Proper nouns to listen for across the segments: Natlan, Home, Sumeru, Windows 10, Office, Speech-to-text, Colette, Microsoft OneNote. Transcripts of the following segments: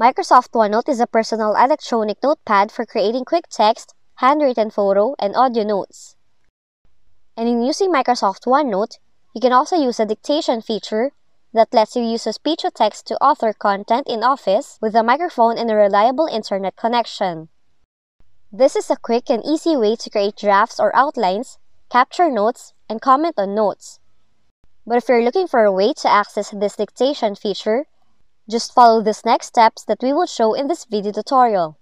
Microsoft OneNote is a personal electronic notepad for creating quick text, handwritten photo, and audio notes. And in using Microsoft OneNote, you can also use a dictation feature that lets you use a speech-to-text to author content in Office with a microphone and a reliable internet connection. This is a quick and easy way to create drafts or outlines, capture notes, and comment on notes. But if you're looking for a way to access this dictation feature, just follow these next steps that we will show in this video tutorial.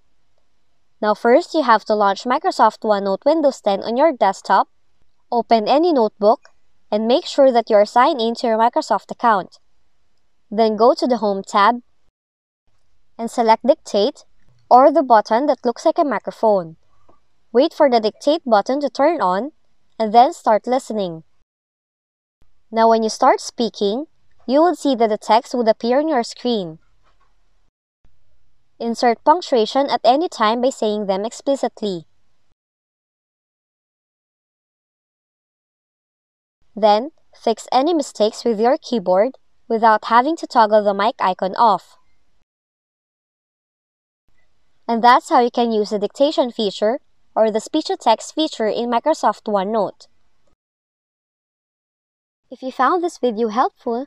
Now first, you have to launch Microsoft OneNote Windows 10 on your desktop, open any notebook, and make sure that you are signed in to your Microsoft account. Then go to the Home tab and select Dictate or the button that looks like a microphone. Wait for the Dictate button to turn on and then start listening. Now when you start speaking, you will see that the text would appear on your screen. Insert punctuation at any time by saying them explicitly. Then, fix any mistakes with your keyboard without having to toggle the mic icon off. And that's how you can use the dictation feature or the speech-to-text feature in Microsoft OneNote. If you found this video helpful,